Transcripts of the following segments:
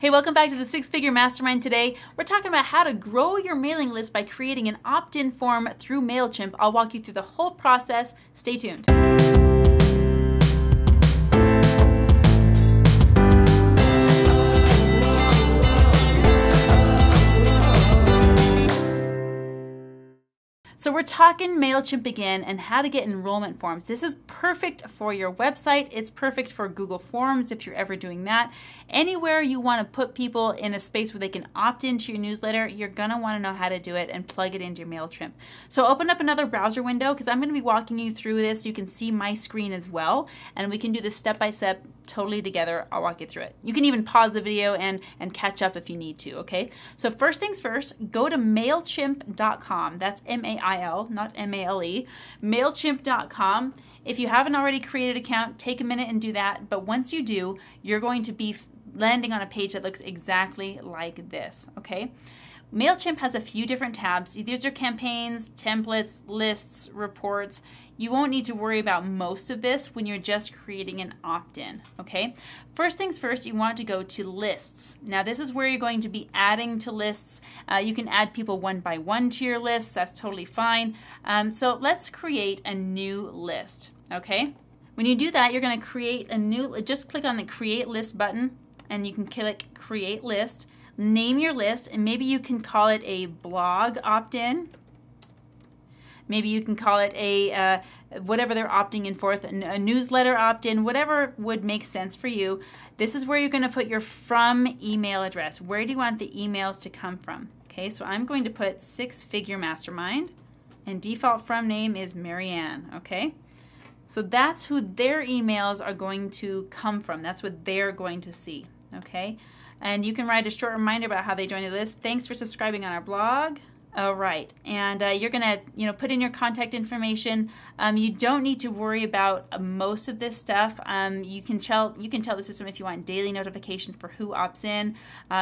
Hey, welcome back to the Six Figure Mastermind. Today, we're talking about how to grow your mailing list by creating an opt-in form through MailChimp. I'll walk you through the whole process. Stay tuned. So we're talking MailChimp again and how to get enrollment forms. This is perfect for your website. It's perfect for Google Forms if you're ever doing that. Anywhere you want to put people in a space where they can opt into your newsletter, you're going to want to know how to do it and plug it into your MailChimp. So open up another browser window because I'm going to be walking you through this. You can see my screen as well, and we can do this step by step totally together. I'll walk you through it. You can even pause the video and catch up if you need to, okay? So first things first, go to MailChimp.com. That's M-A-I-L, not M-A-L-E, MailChimp.com. If you haven't already created an account, take a minute and do that. But once you do, you're going to be landing on a page that looks exactly like this, okay? MailChimp has a few different tabs. These are campaigns, templates, lists, reports. You won't need to worry about most of this when you're just creating an opt-in, okay? First things first, you want to go to lists. Now this is where you're going to be adding to lists. You can add people one by one to your lists. That's totally fine. So let's create a new list, okay? When you do that, you're gonna create a new, just click on the create list button and you can click create list. Name your list, and maybe you can call it a blog opt-in. Maybe you can call it a whatever they're opting in for, a newsletter opt-in, whatever would make sense for you. This is where you're going to put your from email address. Where do you want the emails to come from? Okay, so I'm going to put Six Figure Mastermind, and default from name is Marianne, okay? So that's who their emails are going to come from. That's what they're going to see, okay? And you can write a short reminder about how they joined the list. Thanks for subscribing on our blog. All right, and you're gonna put in your contact information. You don't need to worry about most of this stuff. You can tell the system if you want daily notifications for who opts in.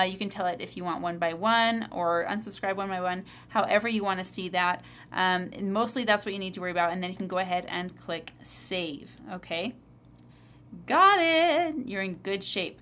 You can tell it if you want one by one or unsubscribe one by one, however you wanna see that. And mostly that's what you need to worry about, and then you can go ahead and click save, okay? Got it, you're in good shape.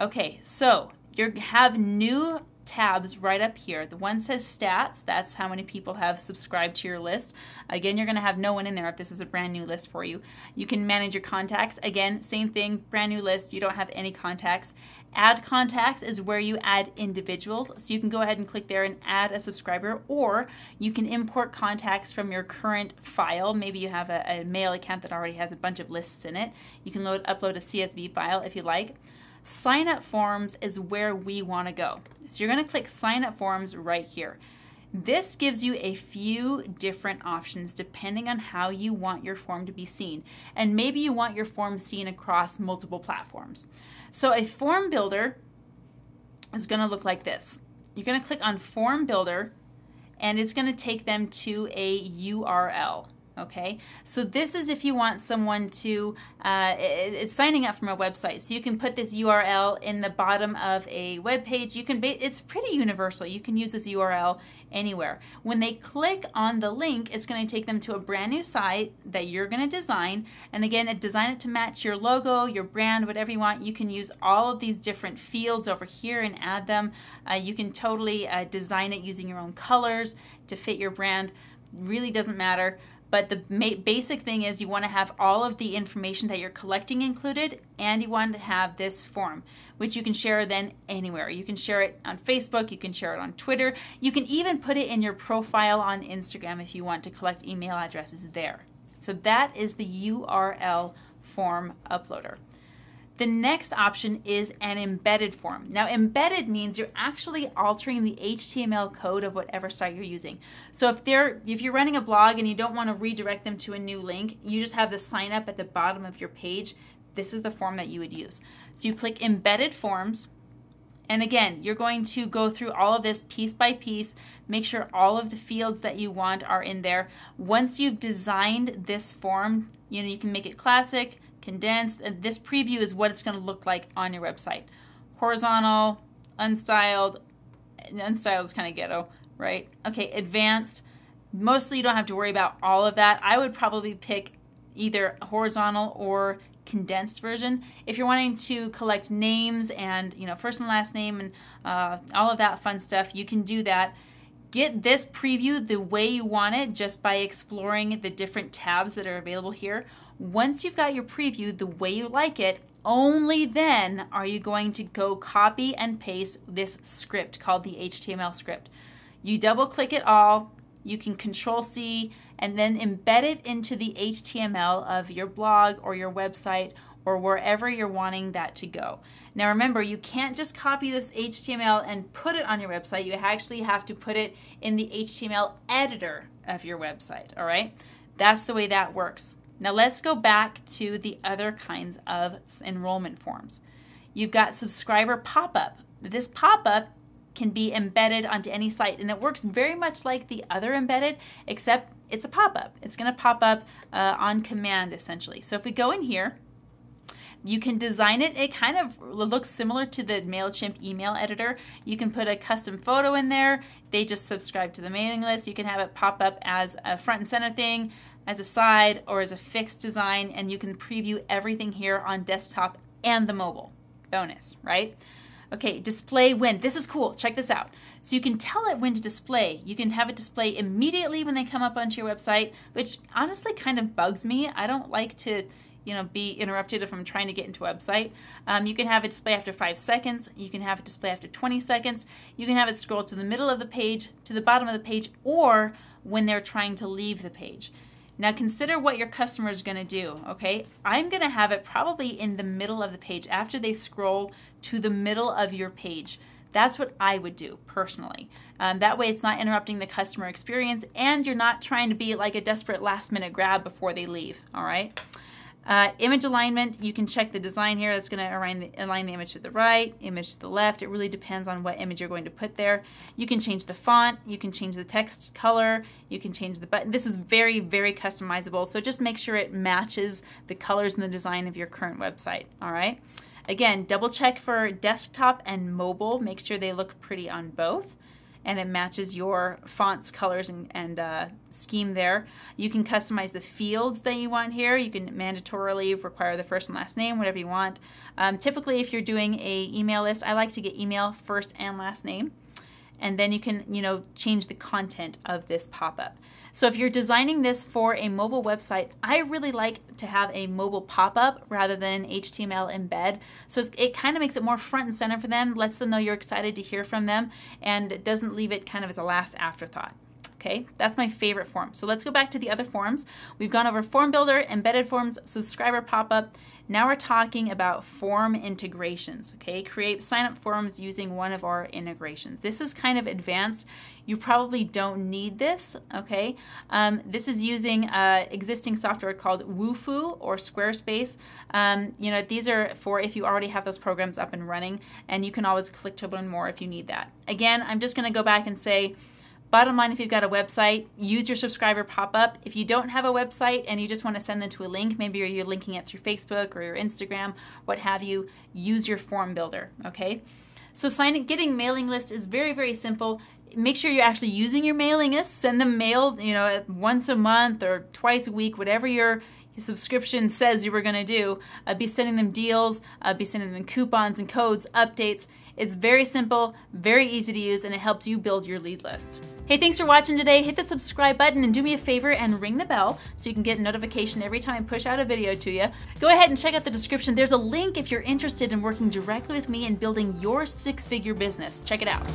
Okay, so you have new tabs right up here. The one says stats, that's how many people have subscribed to your list. Again, you're gonna have no one in there if this is a brand new list for you. You can manage your contacts. Again, same thing, brand new list, you don't have any contacts. Add contacts is where you add individuals. So you can go ahead and click there and add a subscriber, or you can import contacts from your current file. Maybe you have a mail account that already has a bunch of lists in it. You can upload a CSV file if you like. Sign up forms is where we want to go. So you're going to click sign up forms right here. This gives you a few different options depending on how you want your form to be seen. And maybe you want your form seen across multiple platforms. So a form builder is going to look like this. You're going to click on form builder and it's going to take them to a URL. Okay, so this is if you want someone to, it's signing up from a website. So you can put this URL in the bottom of a web page. You can, it's pretty universal. You can use this URL anywhere. When they click on the link, it's going to take them to a brand new site that you're going to design. And again, design it to match your logo, your brand, whatever you want. You can use all of these different fields over here and add them. You can totally design it using your own colors to fit your brand. Really doesn't matter. But the basic thing is you want to have all of the information that you're collecting included, and you want to have this form, which you can share then anywhere. You can share it on Facebook, you can share it on Twitter, you can even put it in your profile on Instagram if you want to collect email addresses there. So that is the URL form uploader. The next option is an embedded form. Now embedded means you're actually altering the HTML code of whatever site you're using. So if you're running a blog and you don't want to redirect them to a new link, you just have the sign up at the bottom of your page. This is the form that you would use. So you click embedded forms. And again, you're going to go through all of this piece by piece, make sure all of the fields that you want are in there. Once you've designed this form, you can make it classic, condensed, and this preview is what it's going to look like on your website. Horizontal, unstyled is kind of ghetto, right? Okay, advanced, mostly you don't have to worry about all of that. I would probably pick either horizontal or condensed version. If you're wanting to collect names and, you know, first and last name and all of that fun stuff, you can do that. Get this preview the way you want it just by exploring the different tabs that are available here. Once you've got your preview the way you like it, only then are you going to go copy and paste this script called the HTML script. You double click it all, you can Control C, and then embed it into the HTML of your blog or your website or wherever you're wanting that to go. Now remember, you can't just copy this HTML and put it on your website. You actually have to put it in the HTML editor of your website, all right? That's the way that works. Now let's go back to the other kinds of enrollment forms. You've got subscriber pop-up. This pop-up can be embedded onto any site, and it works very much like the other embedded, except it's a pop-up. It's gonna pop up on command, essentially. So if we go in here, you can design it. It kind of looks similar to the MailChimp email editor. You can put a custom photo in there. They just subscribe to the mailing list. You can have it pop up as a front and center thing, as a side, or as a fixed design, and you can preview everything here on desktop and the mobile. Bonus, right? Okay, display when. This is cool. Check this out. So you can tell it when to display. You can have it display immediately when they come up onto your website, which honestly kind of bugs me. I don't like to, you know, be interrupted if I'm trying to get into a website. You can have it display after 5 seconds. You can have it display after 20 seconds. You can have it scroll to the middle of the page, to the bottom of the page, or when they're trying to leave the page. Now consider what your customer is going to do, okay? I'm going to have it probably in the middle of the page, after they scroll to the middle of your page. That's what I would do personally. That way it's not interrupting the customer experience, and you're not trying to be like a desperate last minute grab before they leave, all right? Image alignment, you can check the design here. That's going to align the image to the right, image to the left. It really depends on what image you're going to put there. You can change the font, you can change the text color, you can change the button. This is very, very customizable, so just make sure it matches the colors and the design of your current website, all right? Again, double check for desktop and mobile. Make sure they look pretty on both, and it matches your fonts, colors, and scheme there. You can customize the fields that you want here. You can mandatorily require the first and last name, whatever you want. Typically, if you're doing an email list, I like to get email, first and last name. And then you can, you know, change the content of this pop-up. So if you're designing this for a mobile website, I really like to have a mobile pop-up rather than an HTML embed. So it kind of makes it more front and center for them, lets them know you're excited to hear from them, and it doesn't leave it kind of as a last afterthought. Okay, that's my favorite form. So let's go back to the other forms. We've gone over form builder, embedded forms, subscriber pop-up. Now we're talking about form integrations, okay? Create sign-up forms using one of our integrations. This is kind of advanced. You probably don't need this, okay? This is using existing software called Wufoo or Squarespace. You know, these are for if you already have those programs up and running, and you can always click to learn more if you need that. Again, I'm just gonna go back and say, bottom line, if you've got a website, use your subscriber pop-up. If you don't have a website and you just want to send them to a link, maybe you're linking it through Facebook or your Instagram, what have you, use your form builder, okay? So getting mailing lists is very, very simple. Make sure you're actually using your mailing list. Send them mail, you know, once a month or twice a week, whatever your subscription says you were going to do. Be sending them deals, be sending them coupons and codes, updates. It's very simple, very easy to use, and it helps you build your lead list. Hey, thanks for watching today. Hit the subscribe button and do me a favor and ring the bell so you can get a notification every time I push out a video to you. Go ahead and check out the description. There's a link if you're interested in working directly with me and building your six-figure business. Check it out.